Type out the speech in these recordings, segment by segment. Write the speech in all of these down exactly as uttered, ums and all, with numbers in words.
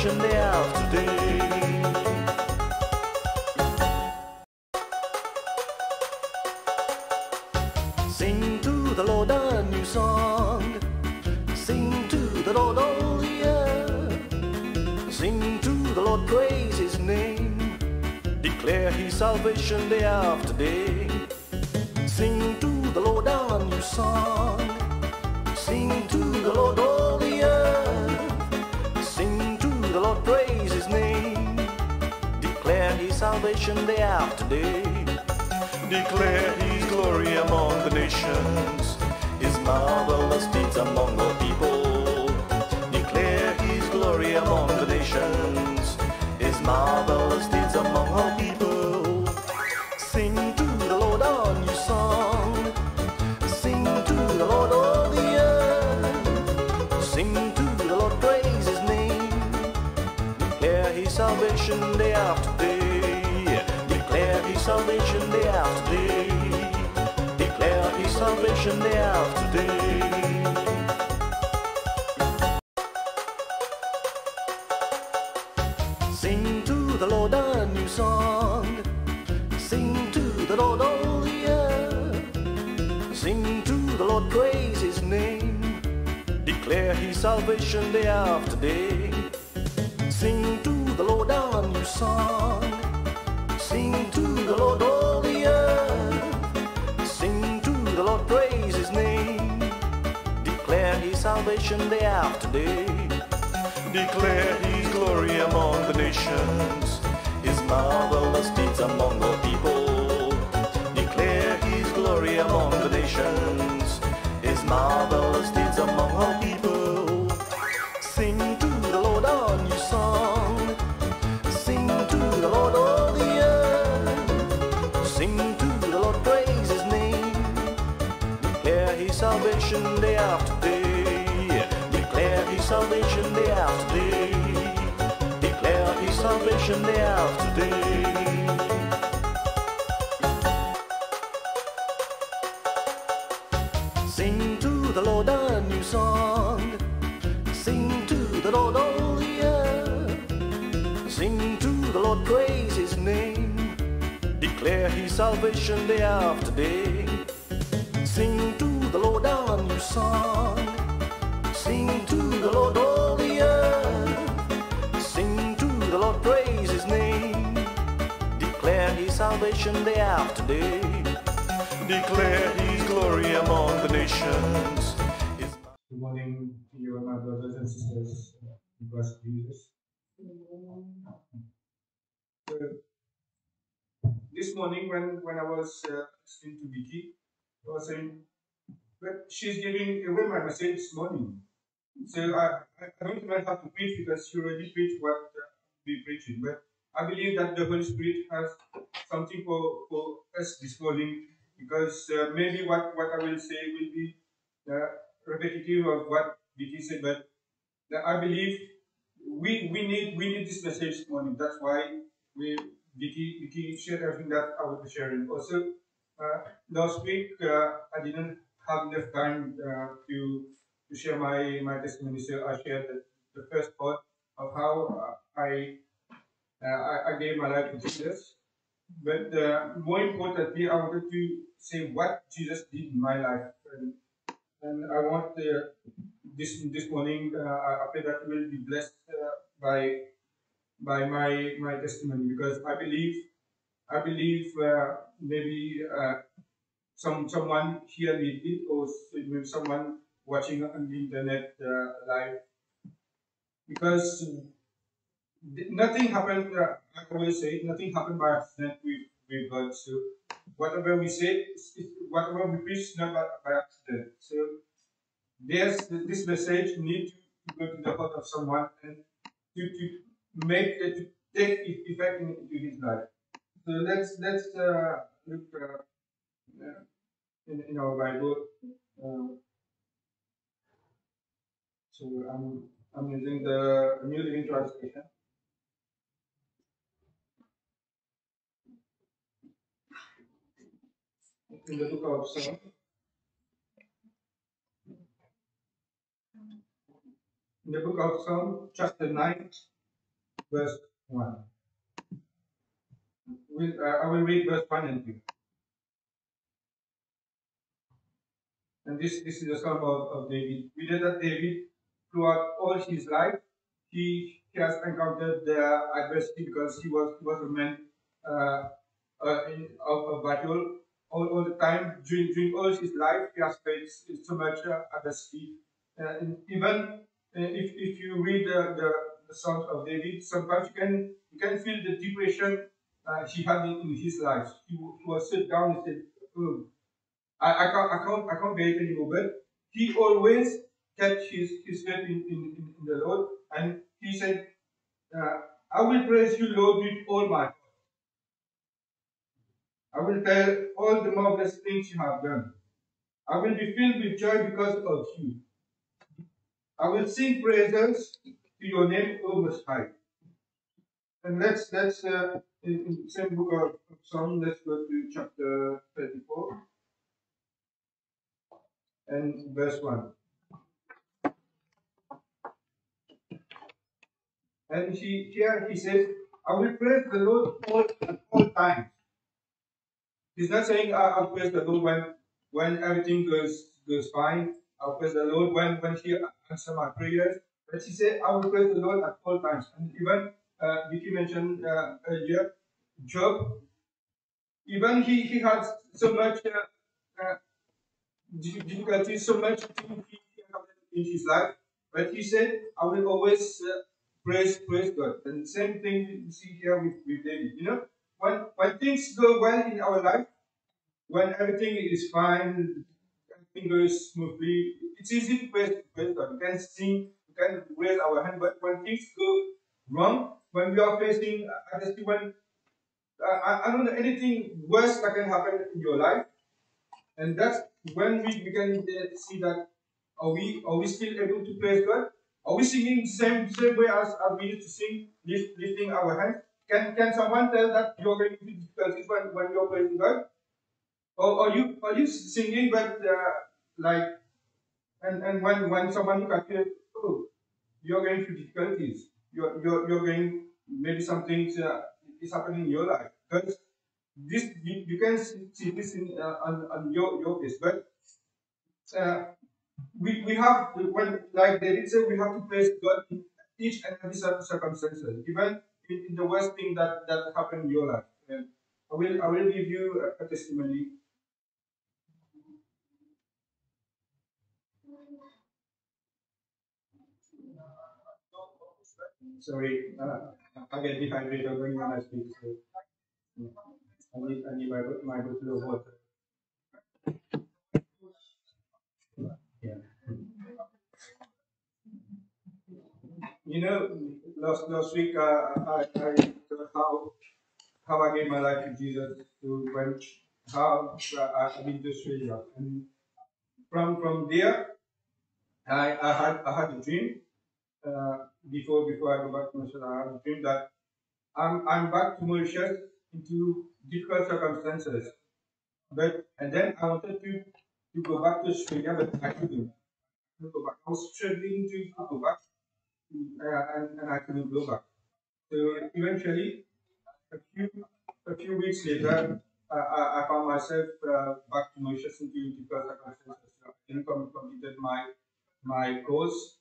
fashion they have today. Sing to the Lord a new song, sing to the Lord all the year, sing to the Lord, praise his name, declare his salvation day after day. Sing to the Lord a new song, sing to the Lord all the year, sing to the Lord, praise his name, declare his salvation day after day. Declare his glory among the nations, his marvelous deeds among all people. Declare his glory among the nations, his marvelous deeds among all people. Sing to the Lord a new song, sing to the Lord all the earth, sing to the Lord, praise his name, declare his salvation day after day. Declare his salvation day after day, declare his salvation day after day. Sing to the Lord a new song, sing to the Lord all the earth, sing to the Lord, praise his name, declare his salvation day after day. Sing to the Lord a new song, sing to the Lord all the earth, sing to the Lord, praise his name, declare his salvation day after day. Declare his glory among the nations, his marvelous deeds among all people. Declare his glory among the nations, his marvelous deeds among all people. Sing to the Lord a new song, sing to the Lord all the earth, sing to the Lord, praise his name, declare his salvation day after day, declare his salvation day after day, declare his salvation day after day. Sing to the Lord a new song, sing to the Lord all the earth, sing to the Lord, praise his name, declare his salvation day after day. Sing to the Lord a new song, sing to the Lord all the earth, sing to the Lord, praise his name, declare his salvation day after day, declare his glory among the nations. Good morning to you, my brothers and sisters in Christ Jesus. So, this morning, when, when I was uh, listening to Vickee, I was saying, but she's giving away my message this morning. So I, I don't even have to preach because she already preached what uh, we preaching. But I believe that the Holy Spirit has something for, for us this morning, because uh, maybe what, what I will say will be uh, repetitive of what Vickee said, but uh, I believe we, we, need, we need this message this morning. That's why we... Vickee, Vickee shared everything that I will be sharing. Also, uh, last week uh, I didn't have enough time uh, to, to share my, my testimony, so I shared the, the first part of how uh, I, uh, I gave my life to Jesus. But uh, more importantly, I wanted to say what Jesus did in my life. And, and I want uh, this, this morning, uh, I pray that you will be blessed uh, by by my, my testimony, because I believe, I believe uh, maybe uh, some someone here need it, or maybe someone watching on the internet uh, live, because nothing happened, uh, I always say, nothing happened by accident with, with God. So whatever we say, whatever we preach, not by, by accident. So there's, this message needs to go to the heart of someone and to, to make it uh, take effect into his life. So let's let's uh, look uh, uh, in, in our Bible. Uh, so I'm I'm using the New Living Translation. In the book of Psalms, in the book of Psalms, chapter nine. verse one. We, uh, I will read verse one and two. And this, this is the Psalm of, of David. We read that David, throughout all his life, he has encountered the adversity because he was, he was a man uh, uh, in, of, of battle all, all the time. During, during all his life, he has faced so much uh, adversity. Uh, and even uh, if, if you read uh, the, the Psalms of David, sometimes you can, you can feel the depression uh, he had in, in his life. He, he was sit down and said, oh, I, I, can't, I, can't, I can't bear it anymore. But he always kept his, his faith in, in, in the Lord. And he said, uh, I will praise you, Lord, with all my heart. I will tell all the marvelous things you have done. I will be filled with joy because of you. I will sing praises to your name, O Most High. And let's, let's uh, in, in the same book of Psalms, let's go to chapter thirty-four and verse one. And he, here he says, I will praise the Lord all, at all times. He's not saying, I'll praise the Lord when, when everything goes, goes fine. I'll praise the Lord when, when he answers my prayers. But he said, I will praise the Lord at all times. And even, uh, Vicky mentioned uh, earlier, Job, even he, he had so much uh, uh, difficulty, so much thing he had in his life. But he said, I will always... Uh, Praise, praise God. And the same thing you see here with, with David. You know, when, when things go well in our life, when everything is fine, everything goes smoothly, it's easy to praise, praise God. We can sing, we can raise our hand, but when things go wrong, when we are facing, honestly, when, uh, I, I don't know, anything worse that can happen in your life, and that's when we, we can uh, see that, are we, are we still able to praise God? Are we singing the same, same way as, as we used to sing, lift, lifting our hands? Can can someone tell that you're going to be difficulties when, when you're praising God? Or are you are you singing but uh, like and, and when when someone looks at you, oh, you're going through difficulties. You're you're you're going maybe something uh, is happening in your life. Because this you, you can see this in uh, on, on your, your case, but uh, We, we have, when, like David said, we have to praise God in each and every circumstance, even in, in the worst thing that, that happened in your life. And I will, I will give you a, a testimony. Sorry, uh, I get dehydrated when I speak, so I need, I need my, my bottle of water. You know, last last week uh, I I thought how how I gave my life to Jesus, to when how uh, I've been to Australia, and from from there I I had I had a dream uh, before before I go back to Mauritius. I had a dream that I'm I'm back to Mauritius into difficult circumstances, but and then I wanted to to go back to Australia, but I couldn't go back. I was struggling to go back. Uh, and, and I couldn't go back. So eventually, a few a few weeks later, uh, I, I found myself uh, back to Mauritius in difficult circumstances. I didn't complete my my course,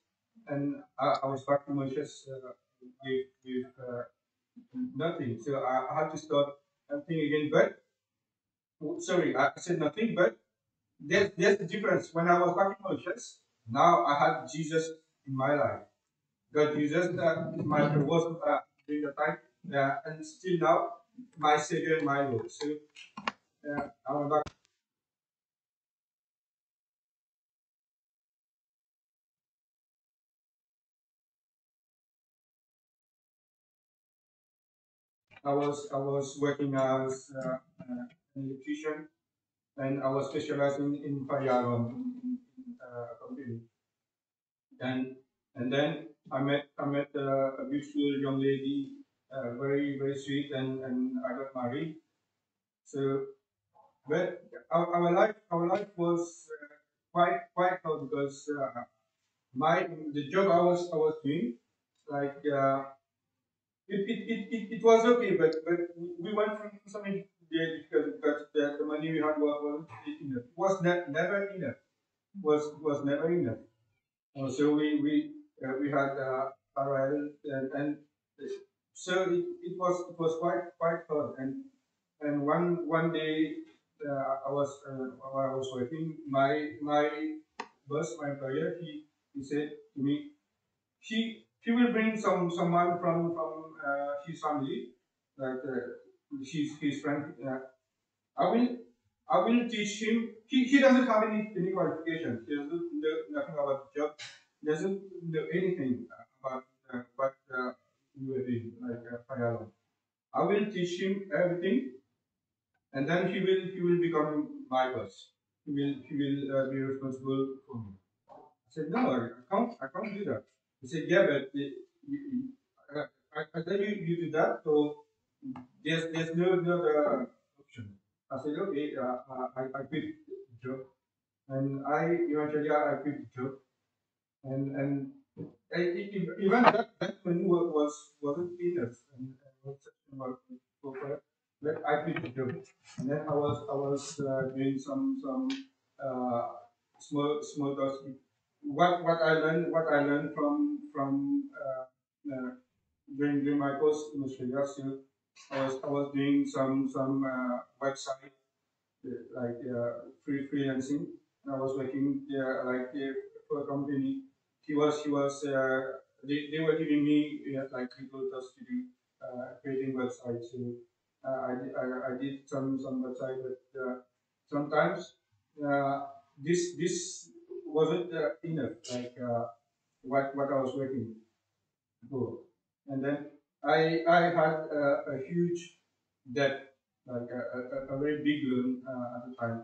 and I, I was back to Mauritius uh, with, with uh, nothing. So I, I had to start everything again. But sorry, I said nothing. But there's there's a difference. When I was back in Mauritius, now I had Jesus in my life. God uses uh, my was uh, during the time, uh, and still now my Savior and my Lord. So uh, I went back. I was I was working as uh, an electrician, and I was specializing in fire alarm uh, company, and and then. I met I met uh, a beautiful young lady, uh, very very sweet, and, and I got married. So, but our, our life our life was uh, quite quite hard because uh, my the job I was I was doing, like uh, It it, it, it it was okay, but but we went through so many difficulties because the, the money we had was enough. Was ne never enough. Was was never enough. Uh, so we we uh, we had uh, arrived and, and so it, it was it was quite quite hard. And and one one day uh, I was uh, while I was working, my my boss, my employer, he he said to me, he he will bring some someone from from. Uh, his family, that uh, his his friend. Uh, I will I will teach him. He he doesn't have any any qualifications. He doesn't know nothing about the job. He doesn't know anything about uh, but uh, like uh, firearm. I will teach him everything, and then he will he will become my boss. He will he will uh, be responsible for me. I said no, I can't I can't do that. He said yeah, but. The, you, uh, I tell you, you do that, so there's, there's no other uh, option. I said, okay, uh, I, I quit the job. And I, eventually, I quit the job. And, and I, even that, that money was, wasn't enough. And but I quit the job. And then I was, I was uh, doing some, some uh, small, small tasks. What, what I learned, what I learned from, from, uh, uh, During, during my course in Australia, so I was I was doing some some uh, website uh, like uh, free freelancing, and I was working uh, like uh, for a company. He was he was uh, they they were giving me uh, like recruiters to do uh, creating websites. So uh, I, I I did some some website, but uh, sometimes uh, this this wasn't uh, enough like uh, what what I was working for. And then I I had uh, a huge debt, like a, a, a very big loan uh, at the time,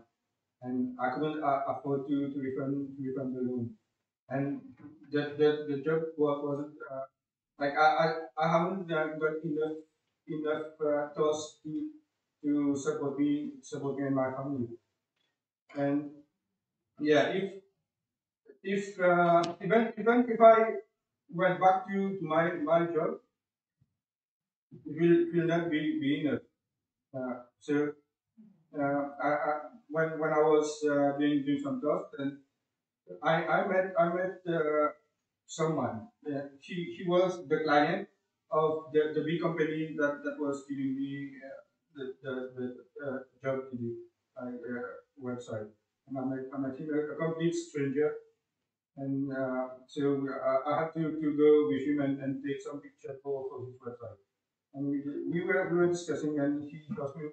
and I couldn't uh, afford to to refund to refund the loan. And the the, the job work wasn't uh, like I I I haven't uh, got enough enough uh, tasks to to support me support me and my family. And yeah, if if uh, even even if I went back to my my job, it will it will not be, be enough. Uh, so uh, I, I, when when I was uh, doing doing some tasks, and I I met I met uh, someone. Uh, he he was the client of the, the big company that, that was giving me uh, the the, the uh, job to do uh, website, and I met I met him, a complete stranger. And uh, so uh, I had to, to go with him and, and take some picture for, for his website. And we, we were we were discussing, and he asked me,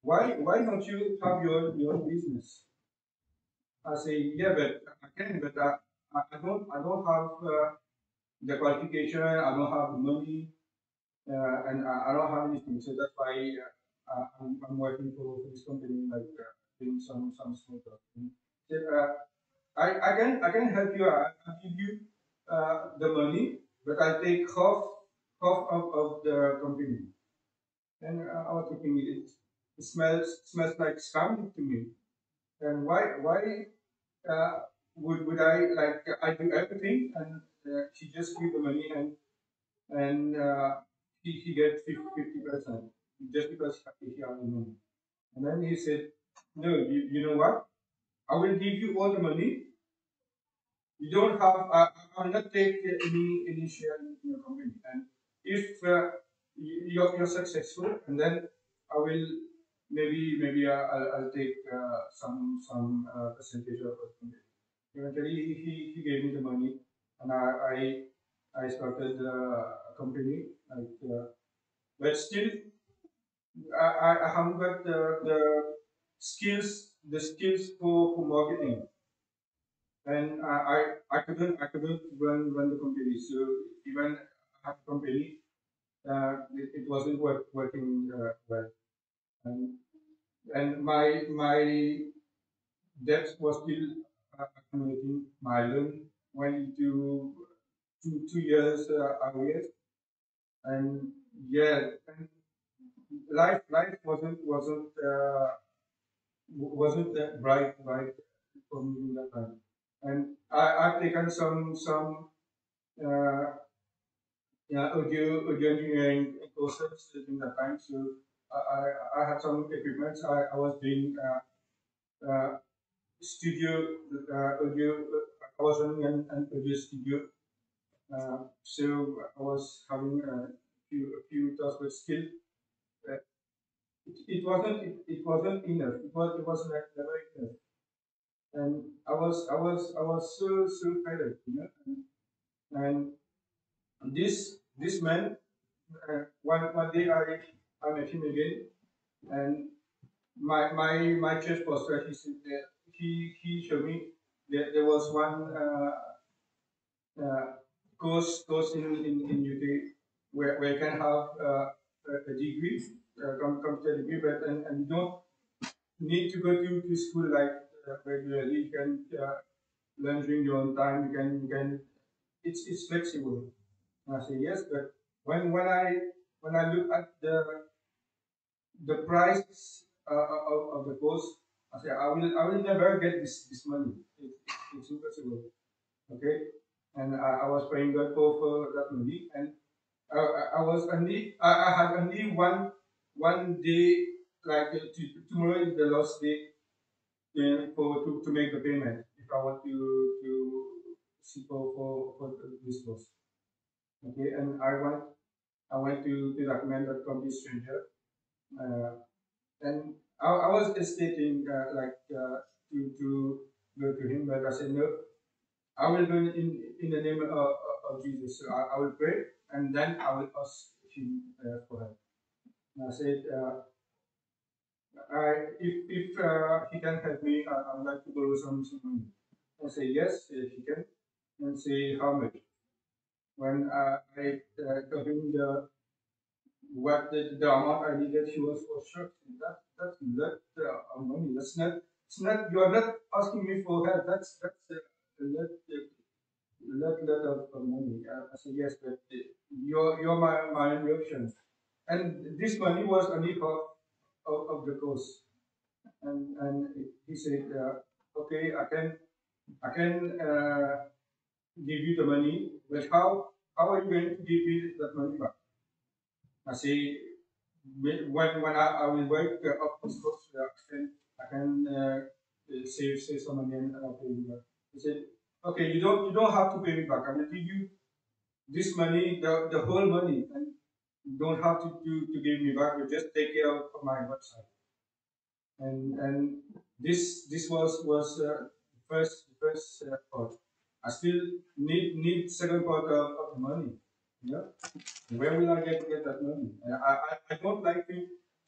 why why don't you have your your business? I say, yeah, but I can, but I, I don't I don't have uh, the qualification, I don't have the money, uh, and I, I don't have anything. So that's why uh, I'm, I'm working for, for this company, like uh, doing some some sort of thing. So, uh, I, I can I can help you. I can give you uh, the money, but I take half half of, of the company. And uh, I was thinking it, it smells smells like scam to me. And why why uh, would would I like I do everything and uh, she just give the money and and uh, he he gets fifty percent just because he has the money. And then he said, no, you you know what? I will give you all the money. You don't have. Uh, I will not take any any share in your company. And if uh, you're you're successful, and then I will maybe maybe I'll, I'll take uh, some some uh, percentage of the company. Eventually, he he gave me the money, and I I, I started uh, a company. And, uh, but still, I I haven't got the the skills. The skills for, for marketing, and I, I I couldn't I couldn't run run the company. So even at the company, uh, it, it wasn't work, working uh, well, and and my my debts was still accumulating. My loan went into two two years uh, arrears, and yeah, and life life wasn't wasn't. Uh, wasn't that bright, bright for me in that time. And I, I've taken some some uh, yeah, audio, audio engineering courses during that time. So I, I, I had some equipment. I, I was doing uh, uh, studio uh, audio. I was running an, an audio studio. Uh, so I was having a few a few transfer skill. Uh, it, it wasn't it, it wasn't enough. It was it was like never enough. And I was I was I was so so tired, you know. And, and this this man, uh, one one day I I met him again, and my my my church pastor, he said that he he showed me that there was one uh, uh, course course in, in in U K where where you can have uh, a degree, a computer degree, but and and you don't need to go to, to school like uh, regularly. You can uh, learn during your own time. You can you can it's it's flexible. And I say yes, but when when I when I look at the the price uh, of, of the course, I say I will I will never get this this money. It, it, it's impossible. Okay, and I, I was praying God for, for that money, and I, I, I was only I, I had only one one day, like tomorrow is the last day, uh, for to, to make the payment if I want to to seek for for, for this course. Okay, and I went, I went to, to that man, that complete stranger, uh, and I, I was hesitating uh, like uh, to to go to him, but I said no, I will do it in in the name of, of Jesus. So I, I will pray, and then I will ask him uh, for help. And I said, uh, I, if if uh, he can help me, I, I would like to borrow some money. I say yes, if he can, and say how much. When uh, I uh, told him the what the, the amount I needed, he was for sure that that's not uh, money. That's not. It's not. You are not asking me for help. That's that's a lot lot lot of money. Uh, I said yes, but you're you're my my only option. And this money was only half of, of the course. And and he said, uh, okay, I can I can. Uh, give you the money, but how how are you going to give me that money back? I say, when when I, I will work uh, up this course, uh, I can uh, save save some money and I'll pay you back. He said, okay, you don't you don't have to pay me back. I'm going to give you this money, the the whole money, and you don't have to to, to give me back. But just take care of my website. And and this this was was uh, the first the first uh, part. I still need need second part of, of the money. Yeah, where will I get get that money? I I, I don't like to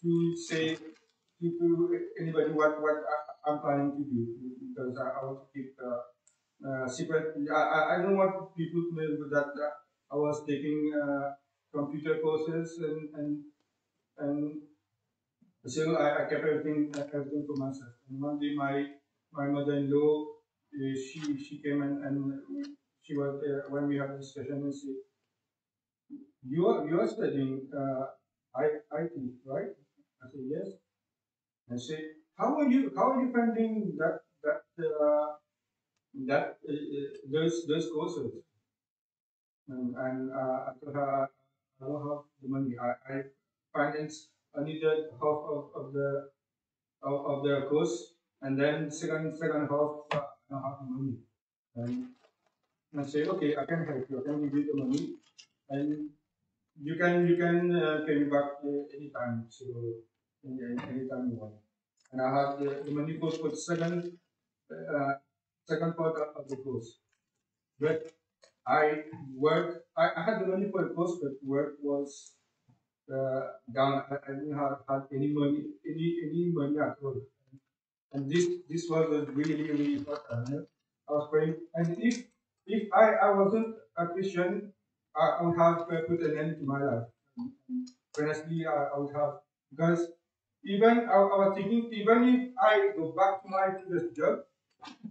to say to, to anybody what what I, I'm planning to do, because I, I want to keep uh, uh, secret. I I don't want people to know that uh, I was taking uh, computer courses and and and so I, I kept everything everything for myself. And one day my my mother-in-law, Uh, she she came and, and she was there when we had a discussion, and said, you are you are studying uh, I T, right? I said yes. And she said, how are you how are you funding that that uh, that uh, those those courses? And, and uh, I told her, I don't have the money. I, I finance only the half of, of the of, of the course, and then second second half. Uh, Not have money, and I say, okay, I can help you. I can give you the money, and you can you can uh, pay me back uh, anytime. So uh, anytime you want. And I have the, the money for for the second uh, second part of the course. But I work. I, I had the money for the course, but work was uh, down. I didn't have, have any money any any money at all. And this this was a really really important. I was praying, and if if I, I wasn't a Christian, I would have put an end to my life. Honestly, I, I would have, because even I, I was thinking, even if I go back to my previous job,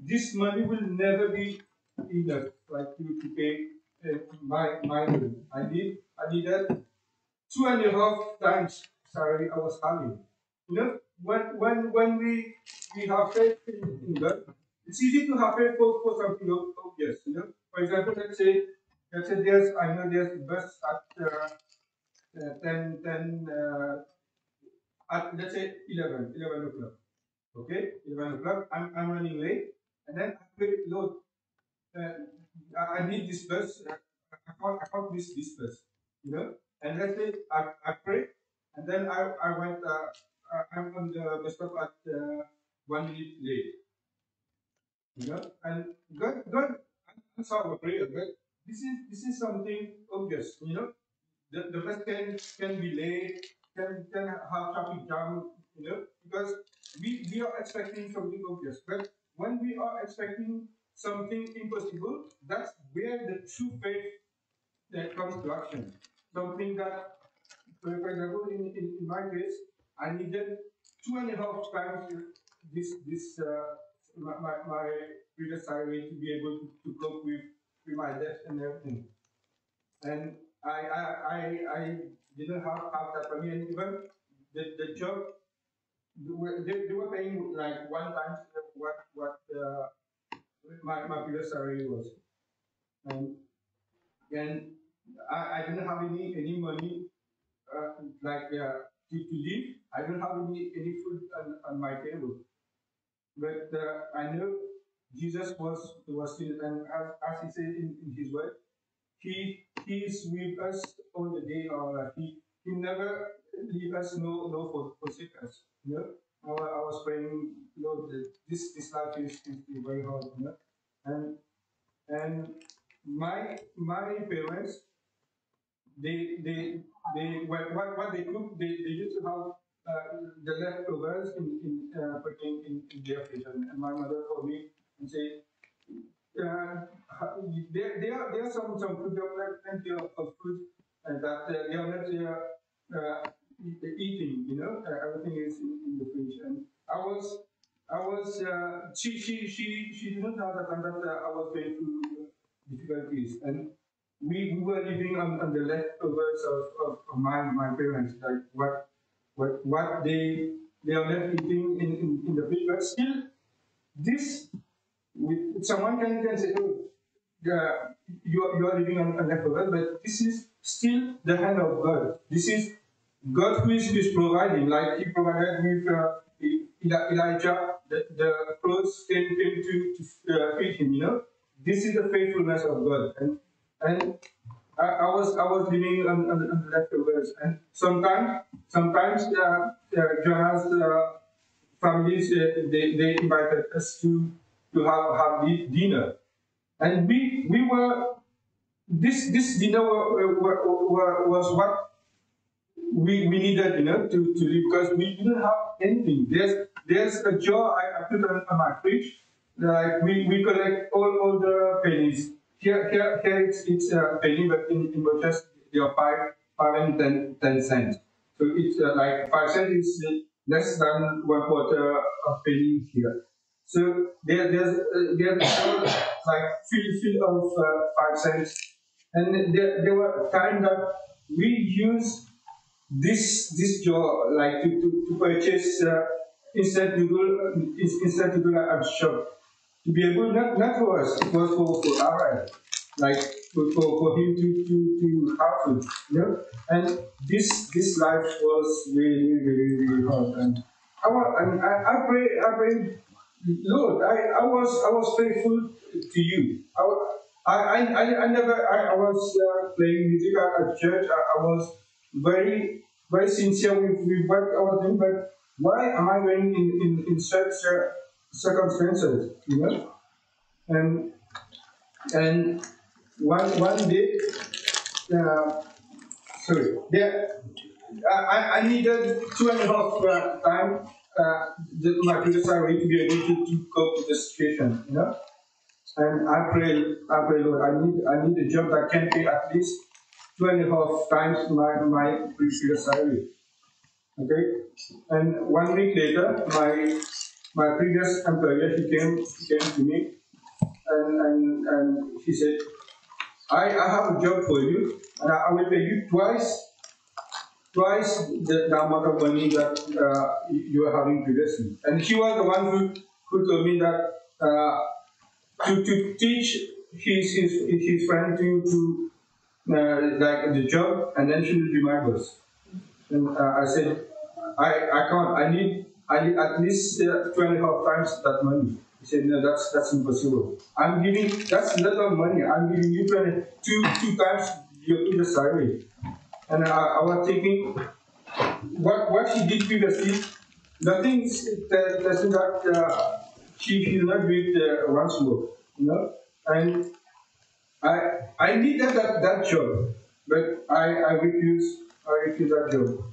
this money will never be enough, like to, to pay uh, my my bill. I need I needed two and a half times salary I was having. You know, when when when we we have faith in God, it's easy to have faith for, for something obvious. You know, for example, let's say let's say there's, I know there's bus at uh, uh, ten, ten uh, at let's say eleven, eleven o'clock. Okay, eleven o'clock, I'm, I'm running late, and then I will load, uh, I need this bus, I can't, I can't miss this bus, you know, and let's say I, I pray, and then I, I went, uh, I'm on the bus stop at uh, one minute late, you know, and God, God, answer our prayer, but this is, this is something obvious, you know, the, the bus can, can be late, can, can have traffic jam, you know, because we, we are expecting something obvious, but when we are expecting something impossible, that's where the true faith that comes to action. Something that, for example, in, in, in my case, I needed two and a half times this, this uh, my, my, my previous salary to be able to, to cope with, with my debt and everything. And I, I, I, I didn't have, have that money, and even the, the job, They, they were paying like one times what what uh, my my previous salary was, and and I, I didn't have any any money uh, like uh, to, to live. I didn't have any any food on, on my table, but uh, I know Jesus was was still, and as, as he said in, in his word, he he is with us all the day. Or he he never leave us, no, no, forsake us. You know, I, I was praying, Lord, this this life is, is very hard, you know, and and my my parents, they they they what what they cooked, they, they used to have uh, the leftovers in in uh, putting in, in their fridge, and my mother called me and said, uh, there there are, there are some some food, there are plenty of, of food and that uh, they are not here. Uh, eating, you know, uh, everything is in, in the fridge. And I was, I was, uh, she, she, she, she didn't have the time that uh, I was going through difficulties. And we, we were living on, on the leftovers of, of, of my, my parents, like what, what, what they, they are left eating in, in, in the fridge. But still, this, with, someone can, can say, oh, uh, you are, you are living on, on leftovers, but this is still the hand of God. This is God who is, who is providing, like He provided with uh, Elijah, the, the clothes came, came to, to uh, feed him, you know. This is the faithfulness of God. And, and I, I was I was living on, on, on the leftovers. And sometimes, sometimes uh, uh, Jonah's uh, families, uh, they, they invited us to, to have, have dinner. And we, we were, this, this dinner were, were, were, was what We, we needed, you know, to, to live, because we didn't have anything. There's there's a jar I, I put on, on my fridge. Like we, we collect all, all the pennies. Here here here it's it's a penny, but in in just they are five five and ten ten cents. So it's uh, like five cents is less than one quarter of penny here. So there there's uh, there's like fill fill of uh, five cents, and there there were times that we used this this job like to, to, to purchase uh, instant noodle uh, instant noodle at the shop, to be able, not, not for us, it was for, for our like for, for, for him to, to, to have food, you know. And this this life was really really really hard, and I, and I, I pray I pray Lord, I, I was I was faithful to you. I I, I, I never I, I was uh, playing music at, at church. I, I was very, very sincere with, with what I was doing, but why am I going in, in, in such uh, circumstances, you know? And and one one day, uh, sorry, there, I, I needed two and a half uh, time uh, the, my previous salary to be able to, to cope with the situation, you know? And I pray, I pray, Lord, I need, I need a job that can pay at least two and a half times my, my previous salary. Okay? And one week later, my my previous employer, he came he came to me and and, and he said, I, I have a job for you, and I, I will pay you twice twice the, the amount of money that uh, you were having previously. And he was the one who, who told me that uh, to, to teach she's his, she's trying to do uh, like the job, and then she will be my boss. And uh, I said, I I can't. I need I need at least uh, twenty-five times that money. He said, no, that's that's impossible. I'm giving that's a lot of money. I'm giving you twenty two two times your previous salary. And I, I was thinking, what what she did previously, nothing that doesn't that uh, she should not do it uh, once more, you know. And I I needed that that job, but I I refuse I refuse that job.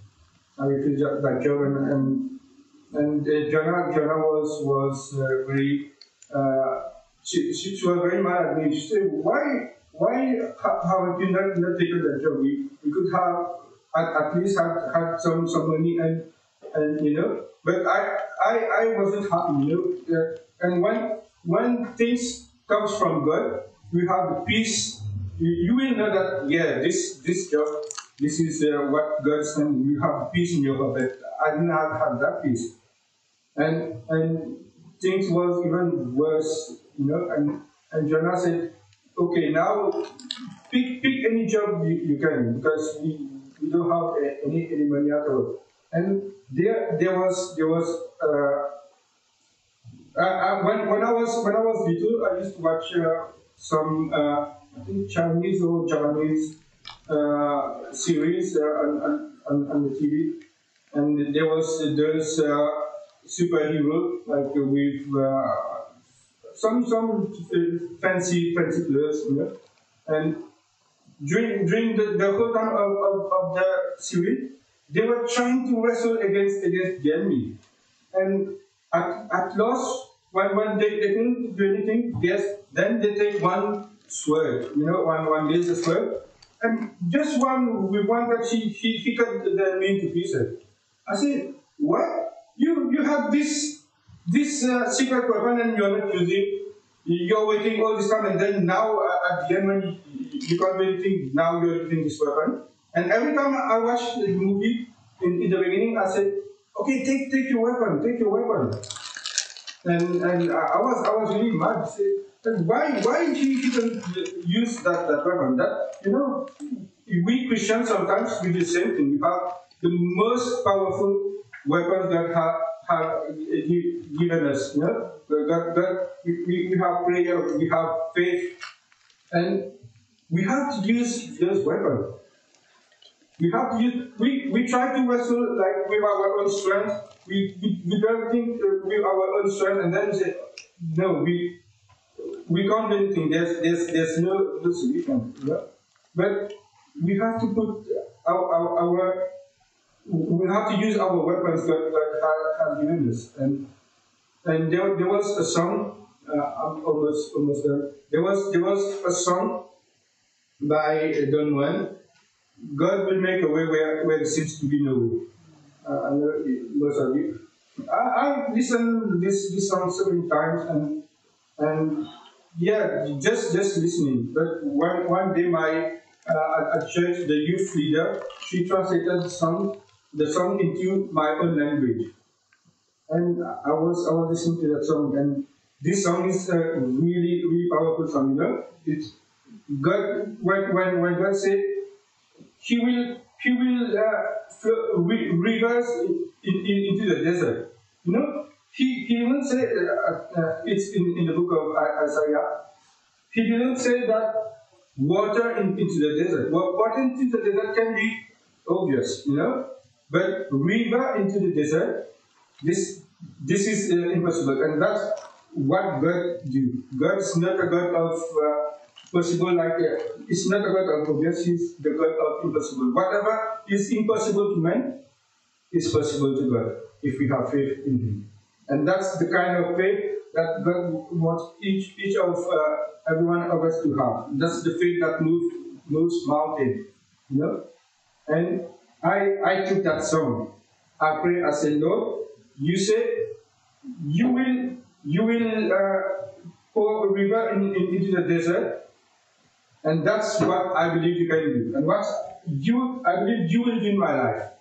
I refuse that, that job, and and. And uh, Jonah, Jonah was was uh, very uh, she, she she was very mad at me. She said, "Why why haven't you not, not taken that job? We, we could have at, at least had had some, some money and and you know." But I I, I wasn't happy, you know. Uh, and when when things comes from God, we have the peace. You, you will know that yeah, this this job, this is uh, what God sent. You have peace in your heart. I did not have that peace. And and things was even worse, you know. And and Jonah said, "Okay, now pick pick any job you, you can, because we, we don't have any any money at all." And there there was there was uh, uh, uh, when when I was when I was little, I used to watch uh, some uh, I think Chinese or Japanese uh, series uh, on, on on the T V. And there was those uh, superhero, like uh, with uh, some some uh, fancy fancy clothes, you know. And during during the, the whole time of, of, of the series, they were trying to wrestle against against the enemy. And at at last, when when they, they couldn't do anything, yes, then they take one sword, you know, one one laser sword, and just one with one that she she, she cut the enemy into pieces. I said, what? You you have this this uh, secret weapon and you're not using. You're waiting all this time, and then now uh, at the end when you, you can't do anything, now you're using this weapon. And every time I watched the movie in, in the beginning, I said, okay, take take your weapon, take your weapon. And and I was I was really mad. I said, why why did you even use that that weapon? That you know, we Christians sometimes we do the same thing. We have the most powerful weapons that have, have given us, you know, that, that we, we have prayer, we have faith, and we have to use those weapons. We have to use, we, we try to wrestle like with our own strength, we, we, we don't think with our own strength, and then we say, no, we, we can't do anything, there's, there's, there's no, no solution, you know? But we have to put our, our, our we have to use our weapons that God has given us. And and there, there was a song, uh, I'm almost, almost done. There was, there was a song by Don Juan, God will make a way where, where there seems to be no way. Uh, I know most of you. I, I've listened to this, this song so many times, and and yeah, just just listening. But one, one day my uh, at church, the youth leader, she translated the song the song into my own language, and I was I was listening to that song, and this song is a really really powerful song. You know, it's God when when when God said He will He will uh, re reverse in, in, into the desert. You know, He He didn't say uh, uh, it's in, in the book of Isaiah. He didn't say that water in, into the desert. Water into the desert can be obvious, you know. But river into the desert, this this is uh, impossible, and that's what God do. God is not a God of uh, possible, like uh, it's not a God of obvious. He's the God of impossible. Whatever is impossible to man is possible to God if we have faith in Him, and that's the kind of faith that God wants each each of uh, every one of us to have. That's the faith that moves moves mountains, you know, and. I, I took that song. I pray. I said, Lord, you said you will you will uh, pour a river in, in, into the desert, and that's what I believe you can do, and what you I believe you will do in my life.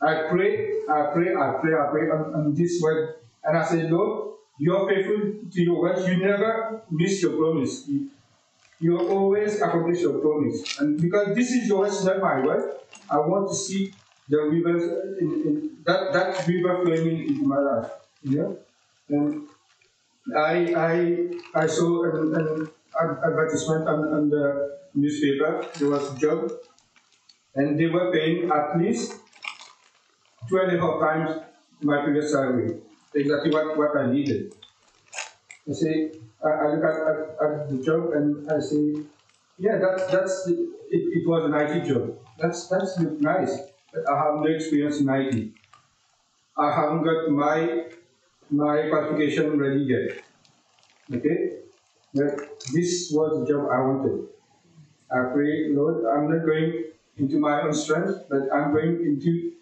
I pray, I pray, I pray, I pray on, on this word, and I said, Lord, You are faithful to your words. You never miss your promise. You always accomplish your promise. And because this is your words, not my word, I want to see the river, in, in, that, that river flowing in my life. Yeah? And I, I, I saw an, an advertisement on, on the newspaper. There was a job, and they were paying at least twelve times my previous salary. Exactly what, what I needed. I say, I, I look at, at, at the job and I say, yeah, that, that's the, it, it was an I T job. That's that's nice. But I have no experience in I T. I haven't got my my qualification ready yet. Okay, but this was the job I wanted. I pray, Lord, I'm not going into my own strength, but I'm going into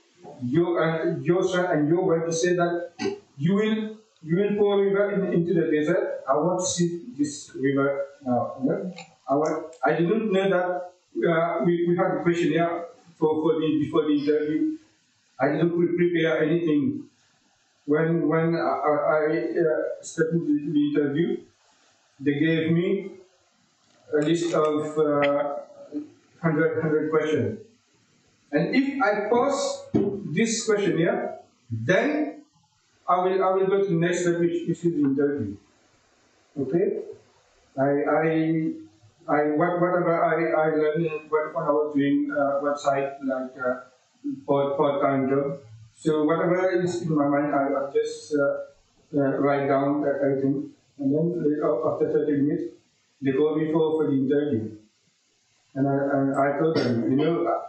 your uh, your strength and your word to say that you will you will pour a river in, into the desert. I want to see this river now. Yeah? I want, I didn't know that uh, we, we had a questionnaire for, for the before the interview. I didn't prepare anything. When when I, I uh, stepped into the interview, they gave me a list of uh, one hundred questions. And if I pass this questionnaire, then I will I will go to the next step, which is the interview. Okay? I I I whatever I, I learned what I was doing uh, website like uh, part part time job. So whatever is in my mind, I I'll just uh, uh, write down everything, and then after thirty minutes, they call me for for the interview. And I and I told them, you know,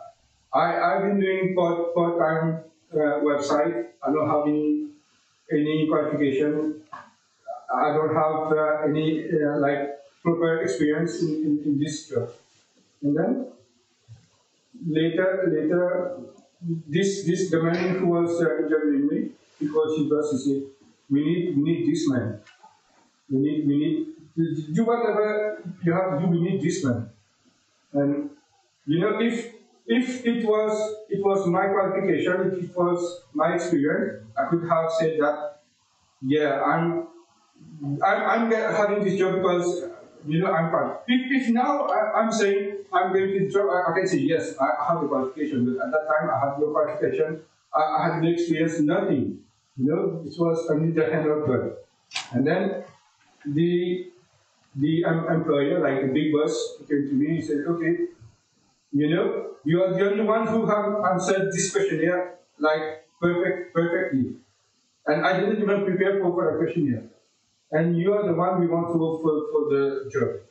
I I've been doing part part time uh, website. I don't have any any qualification. I don't have uh, any uh, like proper experience in, in, in this job. And then later later this this the man who was uh, interviewing me, because he was he said, we need we need this man. We need we need do whatever you have to do. We need this man. And you know if. If it was it was my qualification, if it was my experience, I could have said that, yeah, I'm I'm, I'm having this job because you know I'm fine. If, if now I, I'm saying I'm going to this job, I, I can say yes, I, I have the qualification. But at that time, I had no qualification, I, I had no experience, nothing. You know, it was only the hand of God. And then the the um, employer, like the big boss, came to me and said, okay. You know, you are the only one who have answered this questionnaire like perfect, perfectly, and I didn't even prepare for a questionnaire. And you are the one we want to go for for the job.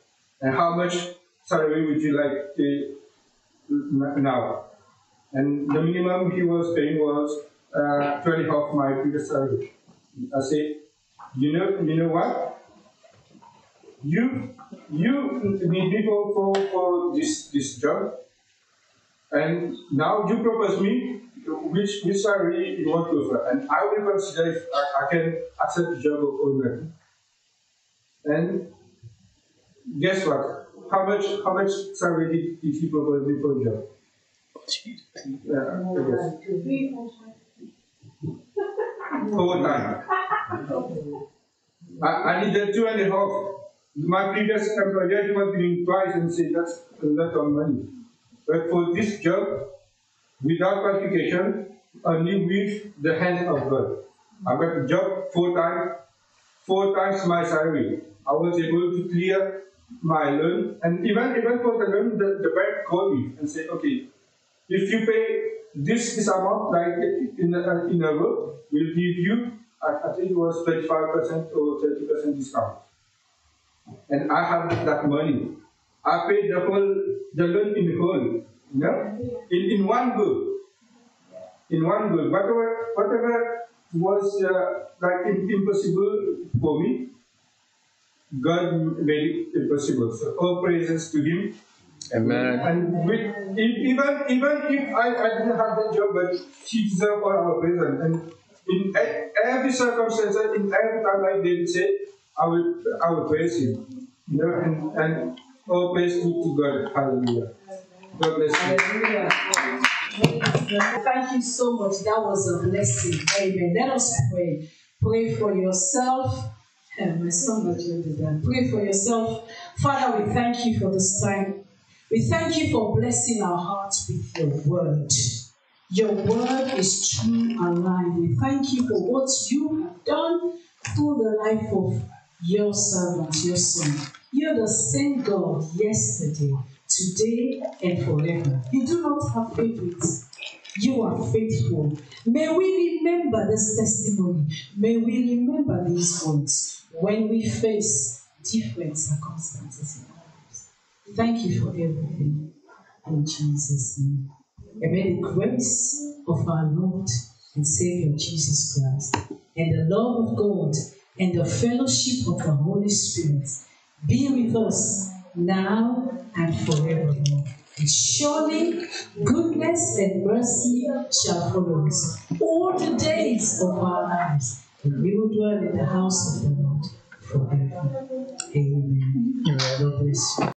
And how much salary would you like to now? And the minimum he was paying was uh, twenty of my previous salary. I say, you know, you know what? You you need me for for, for this this job. And now you propose me which which salary you want to offer, and I will consider if I, I can accept the job or not. And guess what? How much how much salary did, did he propose me for the job? Yeah, Over time. I, I needed two and a half. My previous employer was doing twice and said that's a lot of money. But for this job, without qualification, only with the hand of God, I got the job four times, four times my salary. I was able to clear my loan, and even even for the loan, the, the bank called me and said, okay, if you pay this this amount like in a, in a row, we'll give you. I, I think it was thirty-five percent or thirty percent discount, and I had that money. I paid the whole, the loan in whole, you know, in, in one go, in one go. Whatever, whatever was uh, like impossible for me, God made it possible. So all praises to Him. Amen. And with, even even if I, I didn't have that job, but He deserved all our praise. And in every circumstance, in every time, like David said, I will I will praise Him, you know, and and. Oh, praise be to God. Hallelujah. God bless you. Hallelujah. Thank you so much. That was a blessing. Amen. Let us pray. Pray for yourself. Yeah, my son was really done. Pray for yourself. Father, we thank you for this time. We thank you for blessing our hearts with your word. Your word is true and alive. We thank you for what you have done through the life of your servant, your son. You're the same God yesterday, today, and forever. You do not have favorites. You are faithful. May we remember this testimony. May we remember these words when we face different circumstances in our lives. Thank you for everything. In Jesus' name. And may the grace of our Lord and Savior Jesus Christ and the love of God and the fellowship of the Holy Spirit be with us now and forevermore. Surely goodness and mercy shall follow us all the days of our lives, and we will dwell in the house of the Lord forever. Amen.